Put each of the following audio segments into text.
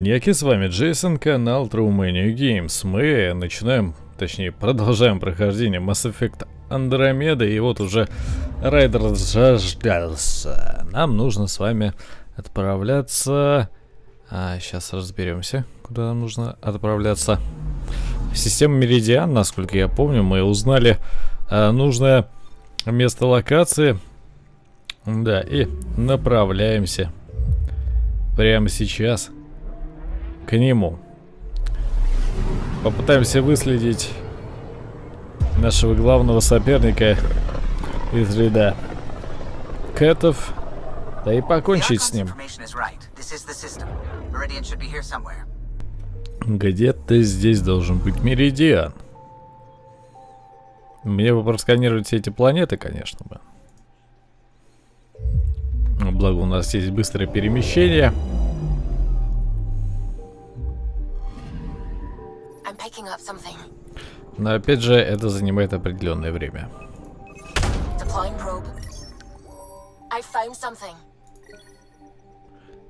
Яки, с вами Джейсон, канал True Maniac Games. Мы начинаем, точнее продолжаем прохождение Mass Effect Andromeda, и вот уже райд разжаждался. Нам нужно с вами отправляться... сейчас разберемся, куда нам нужно отправляться. В систему Меридиан, насколько я помню, мы узнали нужное место локации. Да, и направляемся прямо сейчас к нему. Попытаемся выследить нашего главного соперника из ряда Кэттов, да и покончить с ним. Где-то здесь должен быть Меридиан. Мне бы просканировать все эти планеты, конечно бы. Благо у нас есть быстрое перемещение. Но опять же, это занимает определенное время.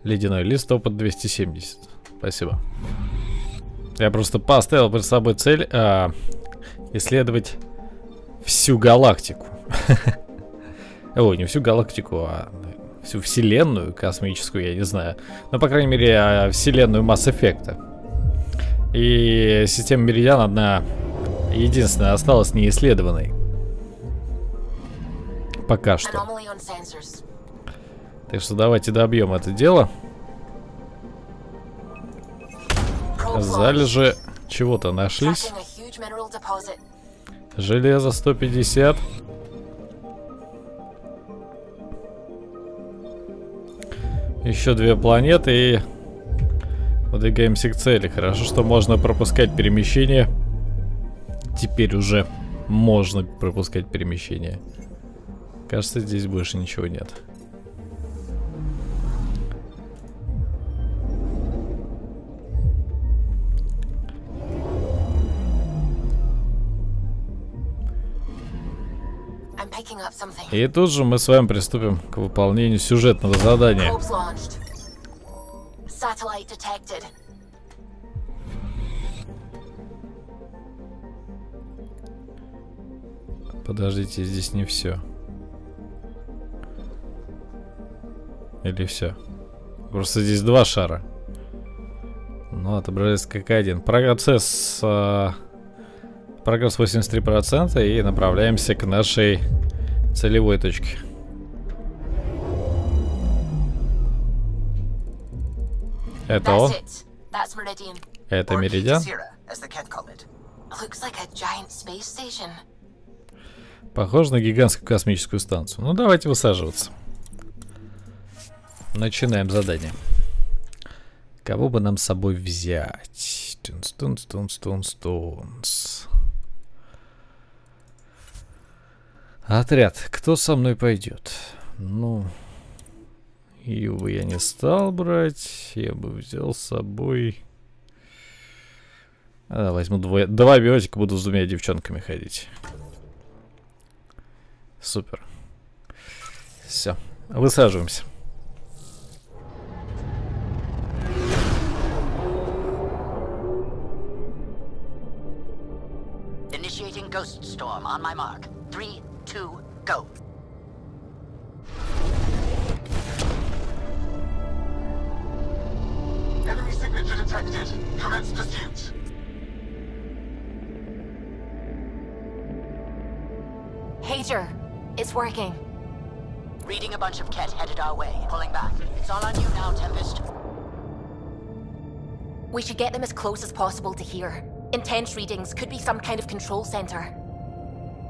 Ледяной лист, опыт 270. Спасибо. Я просто поставил перед собой цель исследовать всю галактику. Ой, не всю галактику, а всю вселенную космическую, я не знаю. Но, по крайней мере, вселенную Mass Effect'а. И система Меридиан одна единственная осталась неисследованной. Пока что. Так что давайте добьем это дело. Залежи чего-то нашлись. Железо 150. Еще две планеты и... Подвигаемся к цели. Хорошо, что можно пропускать перемещение. Теперь уже можно пропускать перемещение. Кажется, здесь больше ничего нет. И тут же мы с вами приступим к выполнению сюжетного задания. Подождите, здесь не все. Или все? Просто здесь два шара. Ну, отображается как один. Прогресс 83%, и направляемся к нашей целевой точке. Это он. Это Меридиан. Похоже на гигантскую космическую станцию. Ну, давайте высаживаться. Начинаем задание. Кого бы нам с собой взять? Отряд. Кто со мной пойдет? Ну... Его я не стал брать. Я бы взял с собой... возьму два биотика, буду с двумя девчонками ходить. Супер. Все. Высаживаемся. Initiating ghost storm on my mark. 3, 2, go. Enemy signature detected. Commence pursuit. Hager, it's working. Reading a bunch of Kett headed our way. Pulling back. It's all on you now, Tempest. We should get them as close as possible to here. Intense readings could be some kind of control center.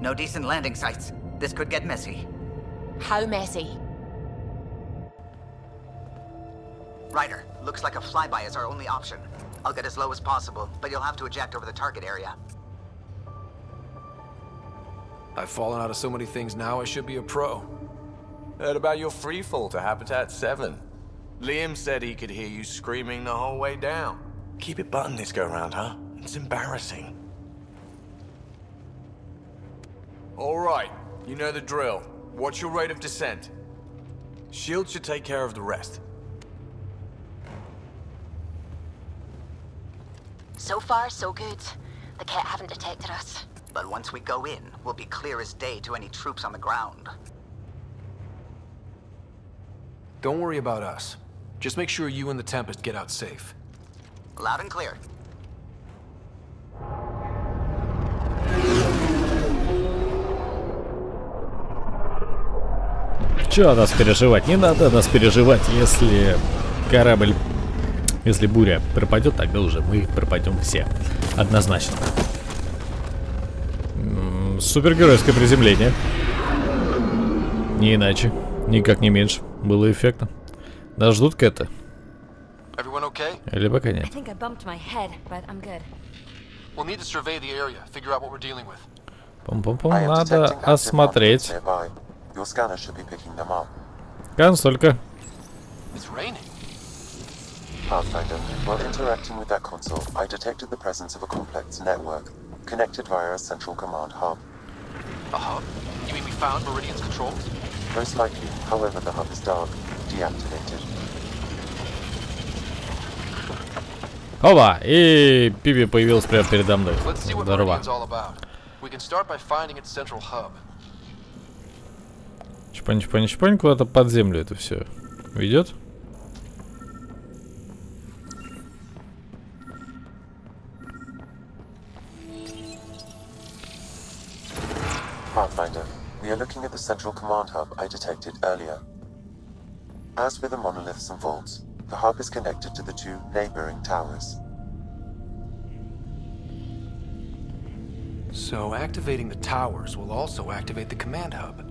No decent landing sites. This could get messy. How messy? Ryder, looks like a flyby is our only option. I'll get as low as possible, but you'll have to eject over the target area. I've fallen out of so many things now, I should be a pro. Heard about your freefall to Habitat 7. Liam said he could hear you screaming the whole way down. Keep it button this go-round, huh? It's embarrassing. All right, you know the drill. Watch your rate of descent. Shield should take care of the rest. So far, so good. The Kett haven't detected us. But once we go in, we'll be clear as day to any troops on the ground. Don't worry about us. Just make sure you and the Tempest get out safe. Loud and clear. Чё нас переживать? Не надо нас переживать, если корабль... Если буря пропадет, тогда уже мы пропадем все. Однозначно. Супергеройское приземление. Не иначе. Никак не меньше. Было эффектно. Нас ждут Кэтта. Или пока нет. Пум-пум-пум, надо осмотреть. Консолька. Pathfinder, while interacting with that console, I detected the presence of a complex network connected via a central command hub. A hub? You mean we found Meridian's controls? Most likely. However, the hub is dark, deactivated. Опа! И Пиби появилась прямо передо мной. Здорово. Чпонь, чпонь, чпонь, куда-то под землю это все ведет. Pathfinder, we are looking at the central command hub I detected earlier. As with the monoliths and vaults, the hub is connected to the two neighboring towers. So activating the towers will also activate the command hub.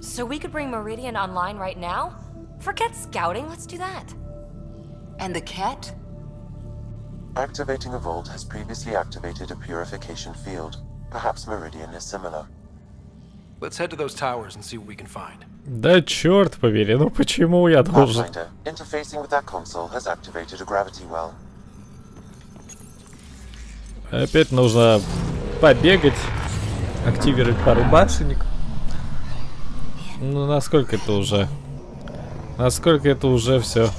So we could bring Meridian online right now? Forget scouting, let's do that. And the Kett? Activating a vault has previously activated a purification field. Perhaps Meridian is similar. Let's head to those towers and see what we can find. Да черт побери, ну почему я должен? Interfacing with that console has activated a gravity well. Опять нужно побегать, активировать пару башенек. Ну насколько это уже все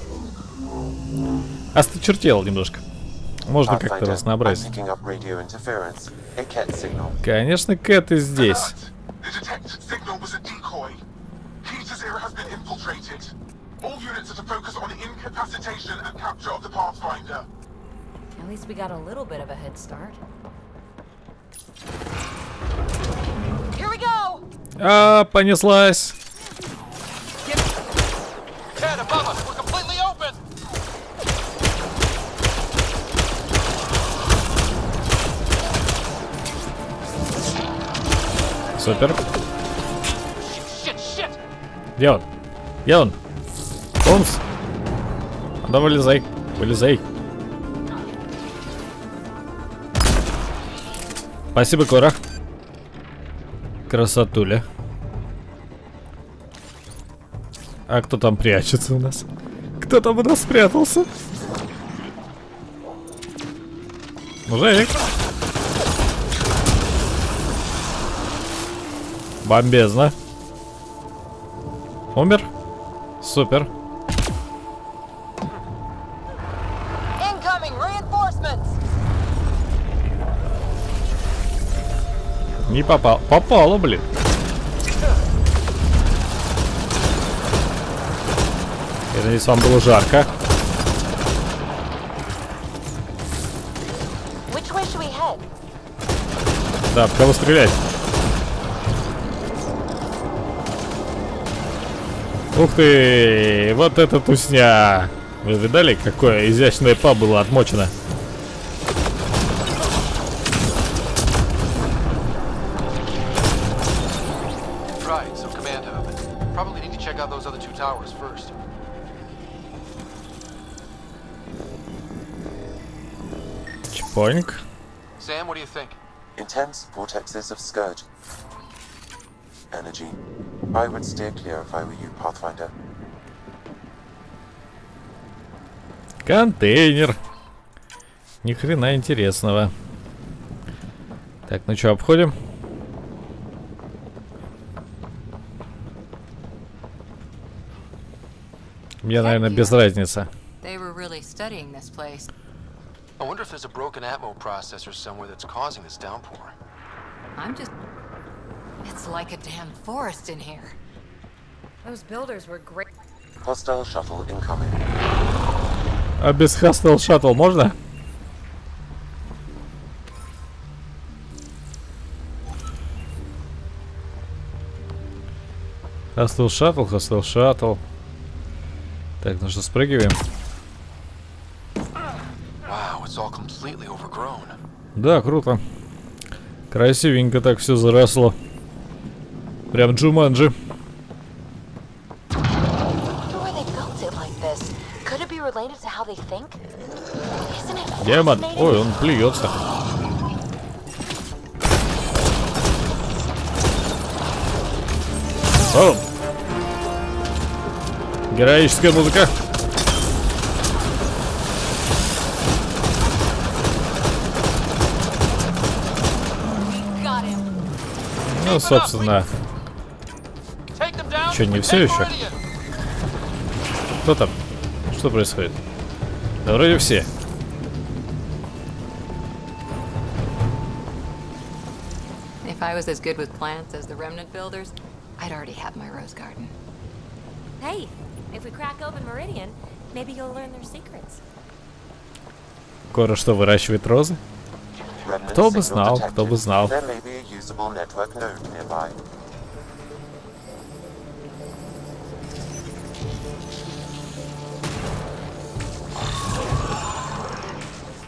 осточертело немножко. Можно как-то разнообразить. Конечно, Кэтт и здесь. А, понеслась. Супер. Где он? Где он? Бомс. Да вылезай. Вылезай. Спасибо, Кора. Красотуля. А кто там прячется у нас? Кто там у нас спрятался? Мужик. Бомбезно. Умер. Супер. Не попал. Попало, блин. Я надеюсь, вам было жарко. Да, в кого стрелять? Ух ты, вот это тусня. Вы видали, какое изящное па было отмочено? Чпоньк. Energy. I would stay clear if I were you, Pathfinder. Контейнер. Ни хрена интересного. Так, ну что, обходим? Мне, наверное, без разницы. I wonder if there's a broken atmo processor somewhere that's causing this downpour. I'm just... It's like a damn forest in here. Those builders were great. Hostile shuttle incoming. А без Hostile Shuttle можно? Hostile Shuttle, Hostile Shuttle. Так, ну что, спрыгиваем? Да, круто. Красивенько так все заросло. Прям Джуманджи. Демон. Ой, он плюется. О! Героическая музыка. Ну, собственно. Че, не все еще? Кто там? Что происходит? Да вроде все. If I was as good with plants as the remnant builders, I'd already have my rose garden. Hey, if we crack open Meridian, maybe you'll learn their secrets. Кора что, выращивает розы? Кто бы знал, кто бы знал.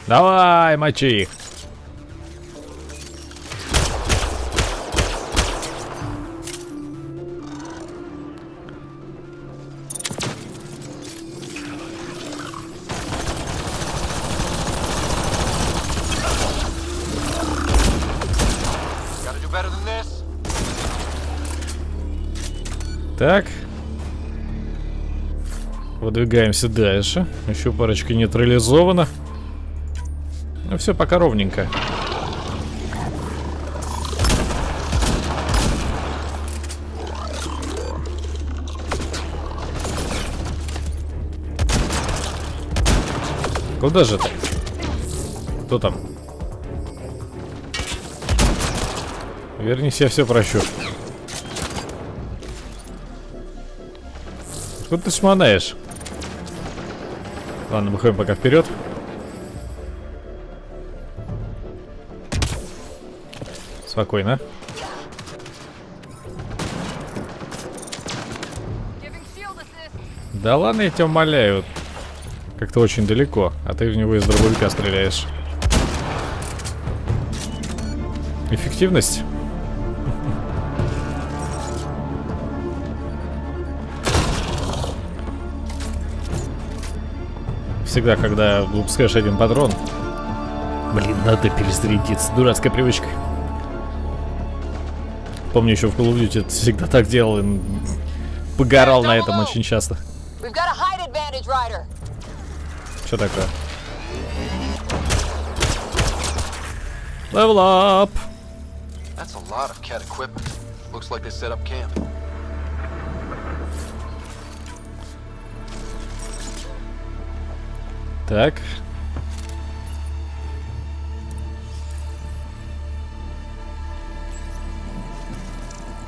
Давай, мочи их. Так. Выдвигаемся дальше. Еще парочка нейтрализована. Ну все пока ровненько. Куда же ты? Кто там? Вернись, я все прощу. Откуда ты шманаешь? Ладно, выходим пока вперед. Спокойно. Да ладно, я тебя умоляю. Как-то очень далеко, а ты в него из дробовика стреляешь. Эффективность? Всегда, когда выпускаешь один патрон, блин, надо перезарядиться. Дурацкая привычка. Помню, еще в Call of Duty всегда так делал и погорал на этом очень часто. Что такое? Level up! Так.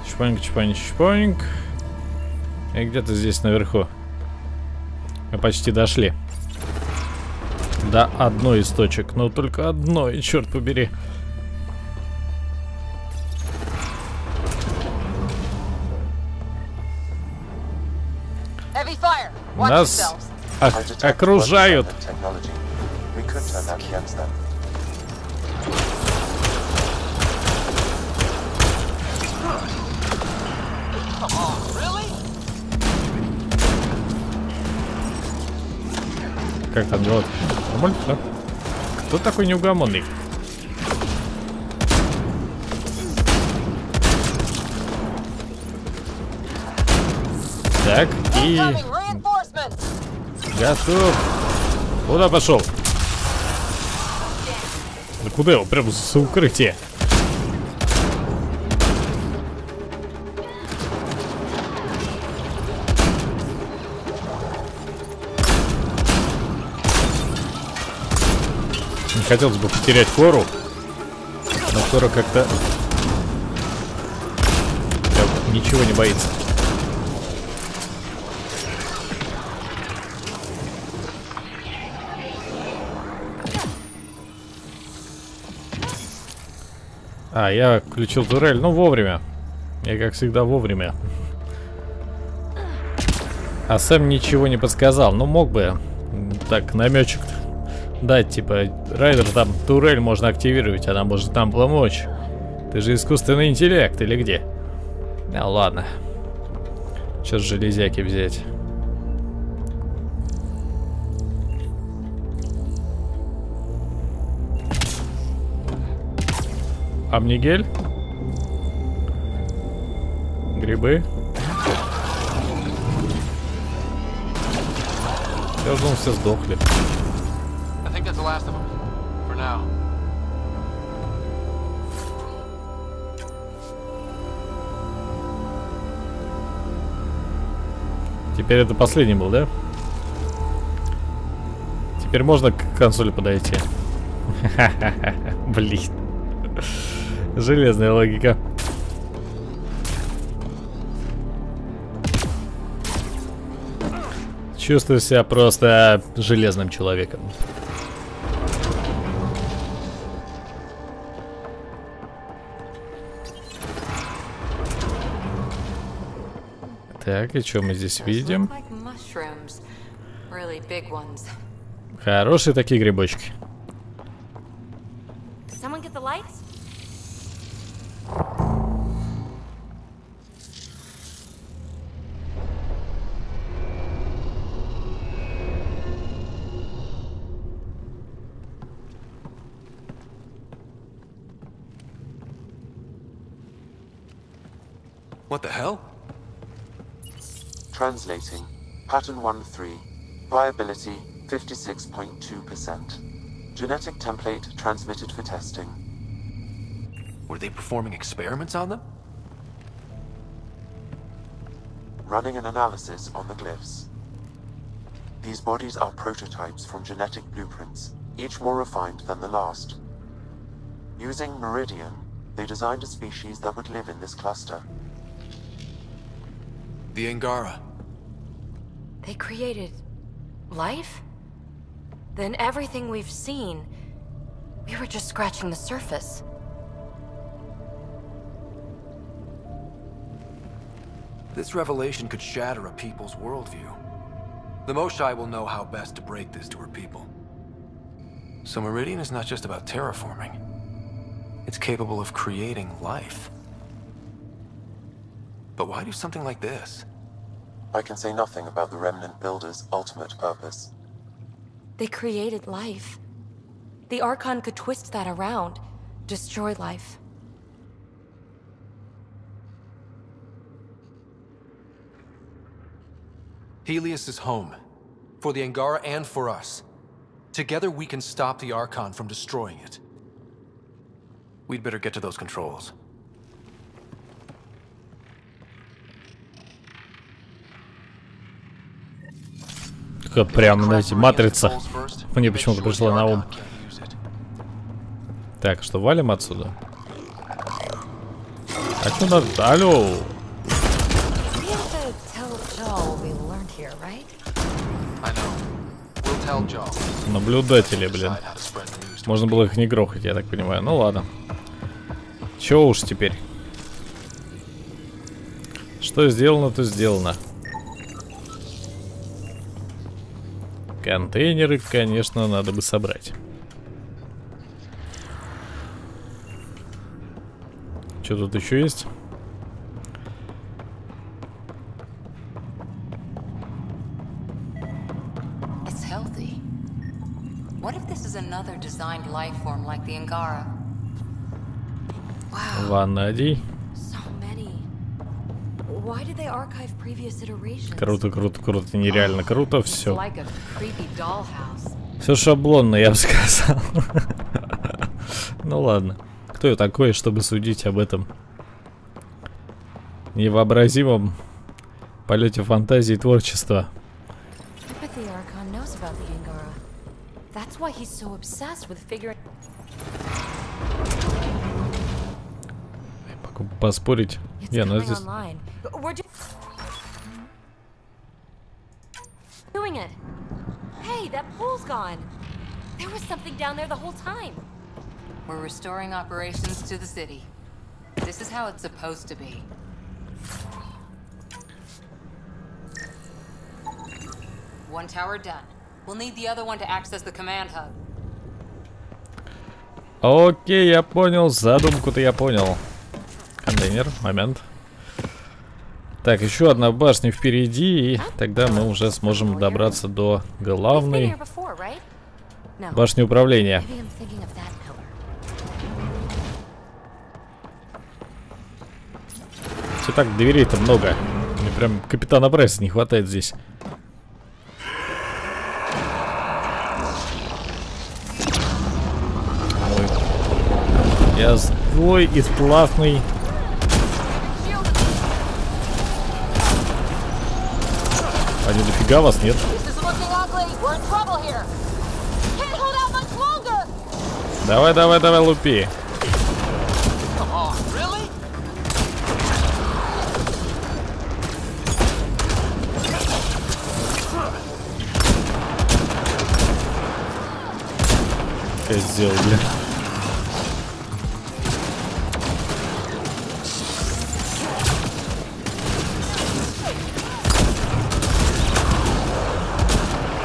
Чпоньк, чпоньк, чпоньк. И где-то здесь наверху. Мы почти дошли. До одной из точек. Но только одной, черт побери. Нас окружают. Как там делать? Нормально, да? Кто такой неугомонный? Так, и... Готов. Куда пошел? Да куда его? Прям за укрытие. Не хотелось бы потерять фору. Но фора как-то... ничего не боится. А, я включил турель, ну вовремя. Я, как всегда, вовремя. А сам ничего не подсказал. Ну, мог бы так намечек дать, типа, Райдер, там турель можно активировать, она может там помочь. Ты же искусственный интеллект или где? Ну, ладно. Сейчас железяки взять. Амнигель? Грибы? Я уже думал, все сдохли. Теперь это последний был, да? Теперь можно к консоли подойти. Блин. Железная логика. Чувствую себя просто железным человеком. Так, и что мы здесь видим? Хорошие такие грибочки. What the hell? Translating. Pattern 1-3. Viability 56.2%. Genetic template transmitted for testing. Were they performing experiments on them? Running an analysis on the glyphs. These bodies are prototypes from genetic blueprints, each more refined than the last. Using Meridian, they designed a species that would live in this cluster. The Angara. They created life? Then everything we've seen, we were just scratching the surface. This revelation could shatter a people's worldview. The Moshai will know how best to break this to her people. So Meridian is not just about terraforming. It's capable of creating life. But why do something like this? I can say nothing about the Remnant Builder's ultimate purpose. They created life. The Archon could twist that around, destroy life. Helios is home. For the Angara and for us. Together we can stop the Archon from destroying it. We'd better get to those controls. Прям, знаете, матрица. Мне почему-то пришла на ум. Так, что, валим отсюда? А что надо? Алло! Наблюдатели, блин. Можно было их не грохать, я так понимаю. Ну ладно. Чего уж теперь? Что сделано, то сделано. Контейнеры, конечно, надо бы собрать. Что тут еще есть? It's healthy. What if this is another designed life form like the Angara? Wow. Ванадий. So many. Why did they archive previous iterations? Круто, круто, круто, нереально круто, все. Все шаблонно, я бы сказал. Ну ладно. Кто я такой, чтобы судить об этом невообразимом полете фантазии и творчества? Поспорить? Не, ну здесь... Окей, я понял. Задумку-то я понял. Контейнер, момент. Так, еще одна башня впереди, и тогда мы уже сможем добраться до главной башни управления. Все так, дверей-то много. Мне прям капитана Брайса не хватает здесь. Ой. Я злой и платный. А не дофига вас нет. Давай, давай, давай, лупи. Козел, бля.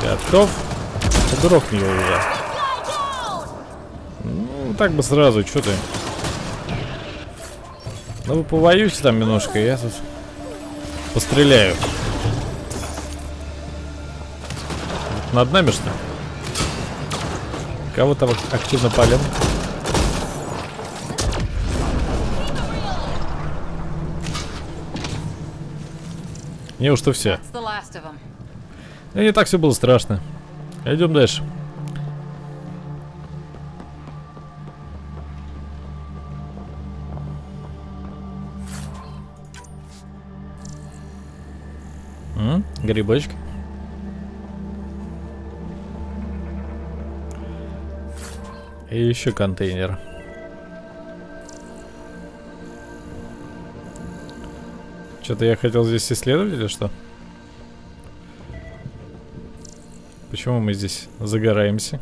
Готов? Дрохни его уже. Ну, так бы сразу, что ты? Ну, вы повоюсь там немножко, я тут постреляю. Над нами, что ли? Кого там активно палим? Неужто все? Да не так все было страшно. Идем дальше. Грибочек. И еще контейнер. Что-то я хотел здесь исследовать или что? Почему мы здесь загораемся?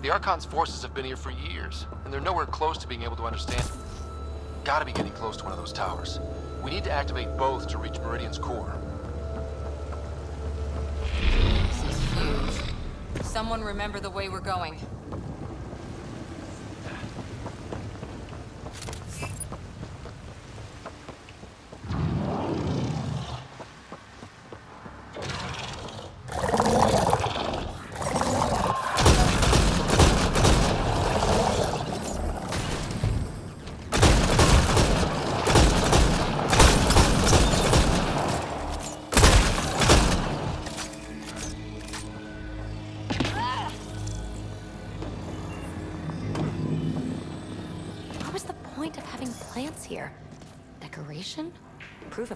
The Archon's forces have been here for years, and they're nowhere close to being able to understand. Gotta be getting close to one of those towers. We need to activate both to reach Meridian's core. This is huge. Someone remember the way we're going.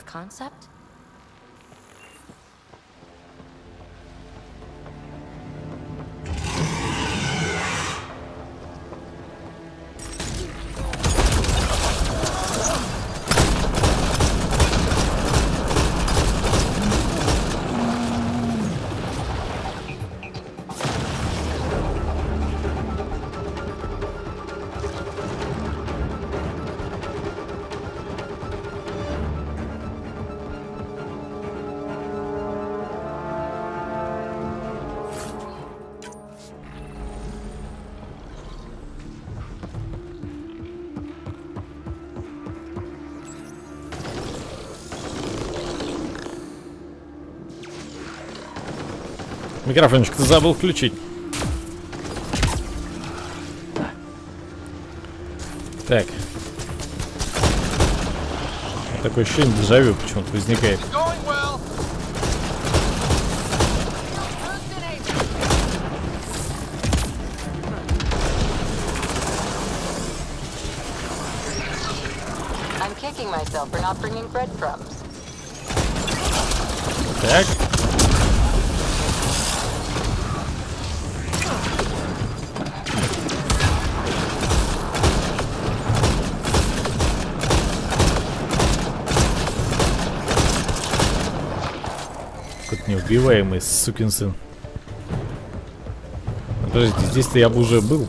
Concept? Микрофончик ты забыл включить. Так. Такое ощущение дежавю почему-то возникает. Так. Как неубиваемый сукин сын. Подождите, здесь-то я бы уже был.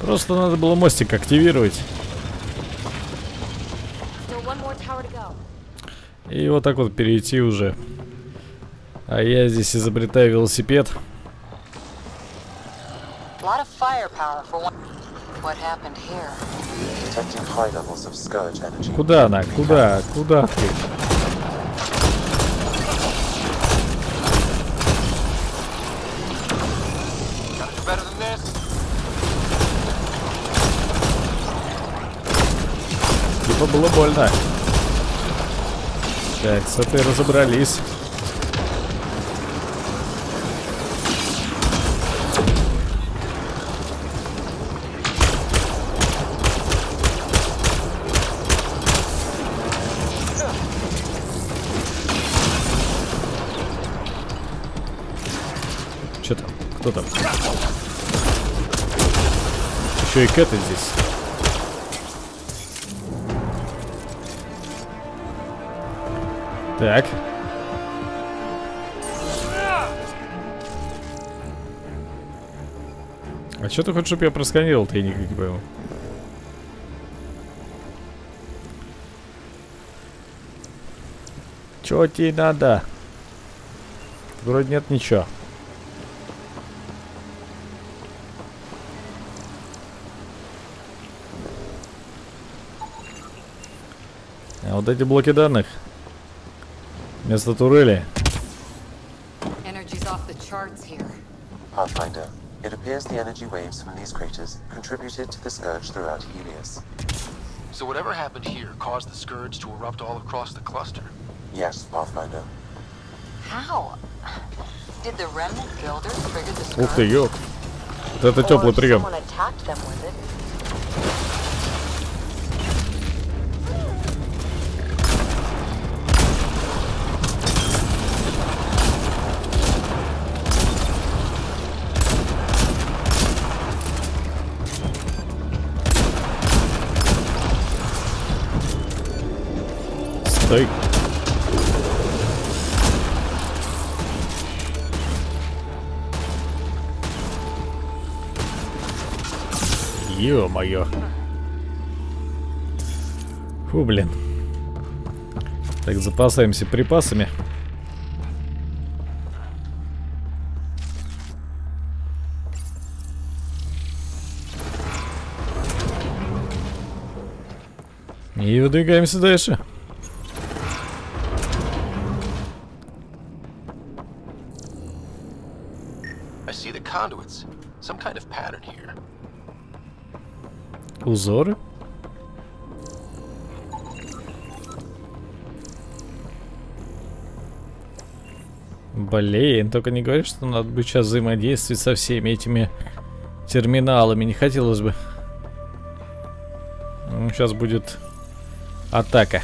Просто надо было мостик активировать. И вот так вот перейти уже. А я здесь изобретаю велосипед. Куда она? Куда? Куда ты? Типа было больно. Так, с этой разобрались. Что там? Кто там? Еще и Кэтт здесь. Так. А что ты хочешь, чтобы я просканировал-то? Я никак не пойму. Чё тебе надо? Вроде нет ничего. А вот эти блоки данных. Вместо турели. Ух ты, ёк. Вот это теплый прием. Стой. Ё-моё. Фу, блин. Так, запасаемся припасами. И выдвигаемся дальше. Узоры? Блин, только не говори, что надо бы сейчас взаимодействовать со всеми этими терминалами. Не хотелось бы. Ну, сейчас будет атака.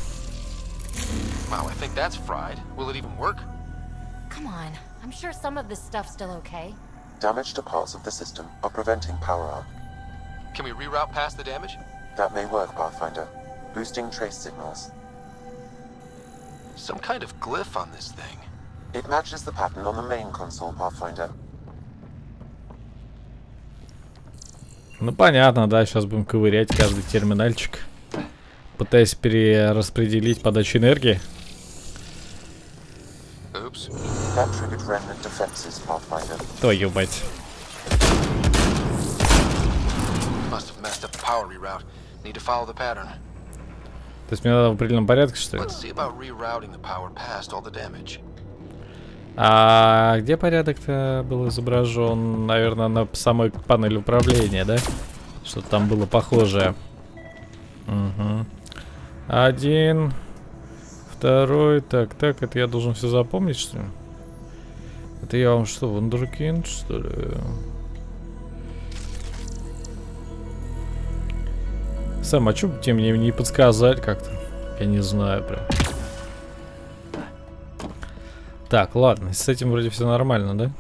Can we reroute past the damage? That may work, Pathfinder. Boosting trace signals. Some kind of glyph on this thing. It matches the pattern on the main console, Pathfinder. Ну понятно, да, сейчас будем ковырять каждый терминальчик, пытаясь перераспределить подачу энергии. То ебать. То есть мне надо в определенном порядке, что ли? А где порядок-то был изображен? Наверное, на самой панели управления, да? Что-то там было похожее. Угу. Один, второй, так, так, это я должен все запомнить, что ли? Это я вам что, вундеркинд, что ли? Сэм, а чё тебе мне не подсказать как-то? Я не знаю прям. Так, ладно, с этим вроде все нормально, да?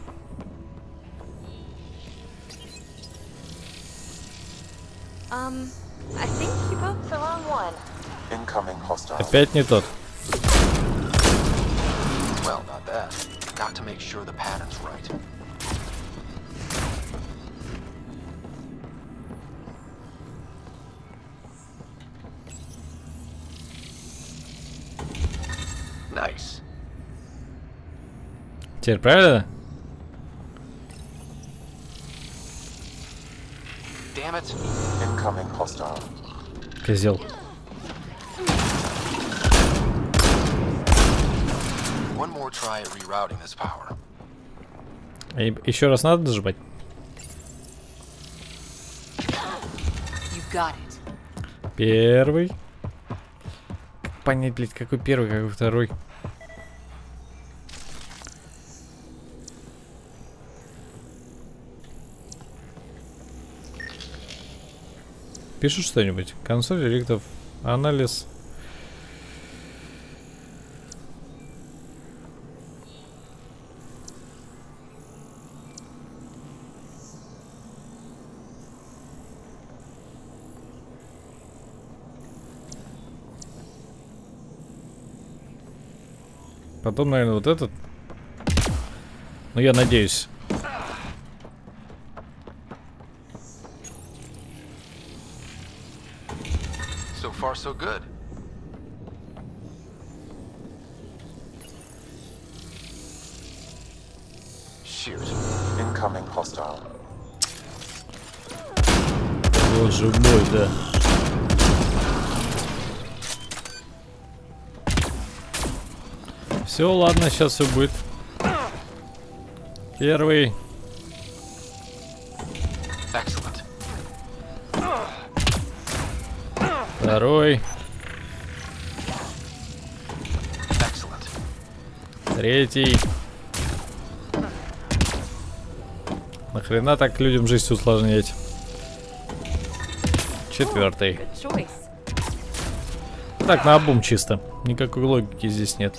Опять не тот. Теперь правильно? Козел. Еще раз надо нажимать. Первый. Понять, блядь, какой первый, какой второй. Пишут что-нибудь? Консоль реликтов. Анализ. Потом, наверное, вот этот. Ну, я надеюсь. So good. Shoot. Incoming hostile. Боже мой, да. Все, ладно, сейчас все будет. Первый. Второй. Третий. Нахрена так людям жизнь усложнять? Четвертый. Так, наобум чисто. Никакой логики здесь нет.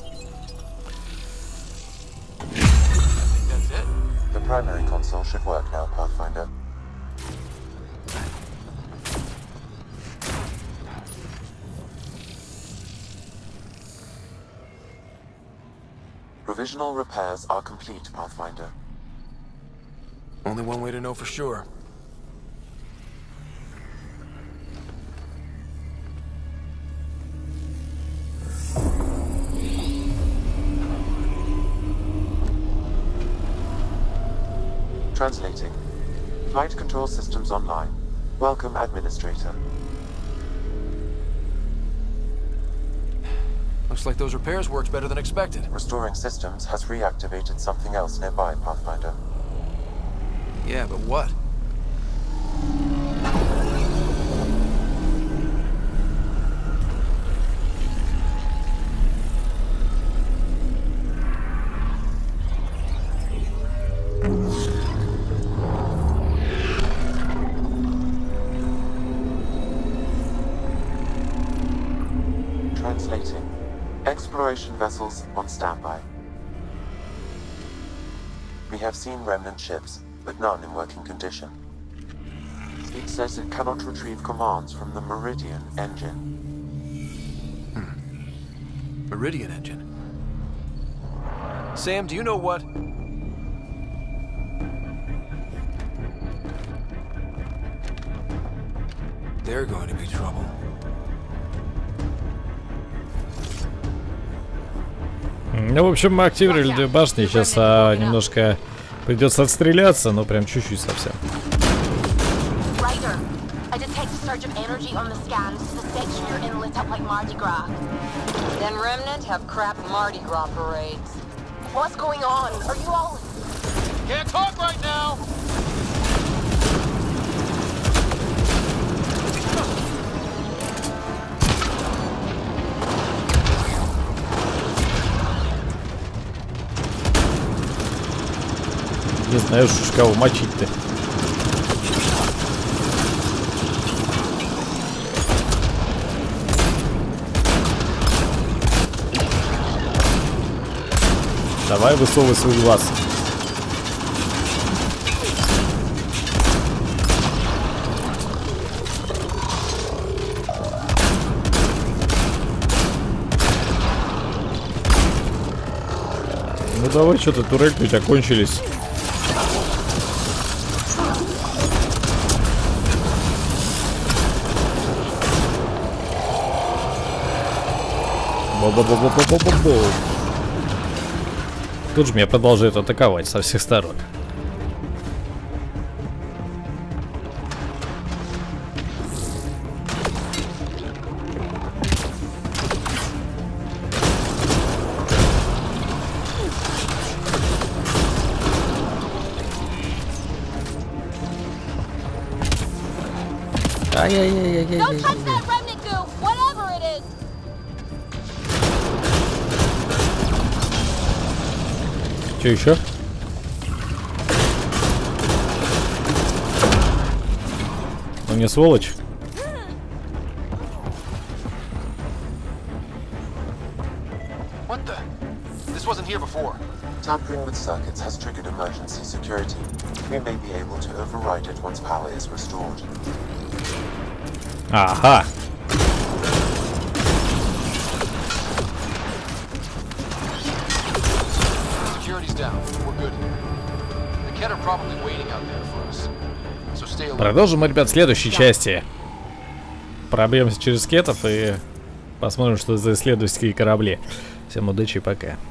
Provisional repairs are complete, Pathfinder. Only one way to know for sure. Translating. Flight control systems online. Welcome, Administrator. Looks like those repairs worked better than expected. Restoring systems has reactivated something else nearby, Pathfinder. Yeah, but what? Translating. Exploration vessels on standby. We have seen remnant ships, but none in working condition. It says it cannot retrieve commands from the Meridian engine. Hmm. Meridian engine? Sam, do you know what? They're going to be trouble. Ну, в общем, мы активировали две башни. Сейчас немножко придется отстреляться, но прям чуть-чуть совсем. Не знаю, уж кого мочить-то. Давай высовывай свой глаз. Ну давай, что-то турельки у тебя кончились. Бо-бо-бо-бо-бо-бо-бо. Тут же меня продолжают атаковать со всех сторон. Ай-яй-яй-яй-яй-яй-яй. Что еще? Он не сволочь. Ага. Продолжим, ребят, в следующей части. Пробьемся через кеттов и посмотрим, что за исследовательские корабли. Всем удачи и пока.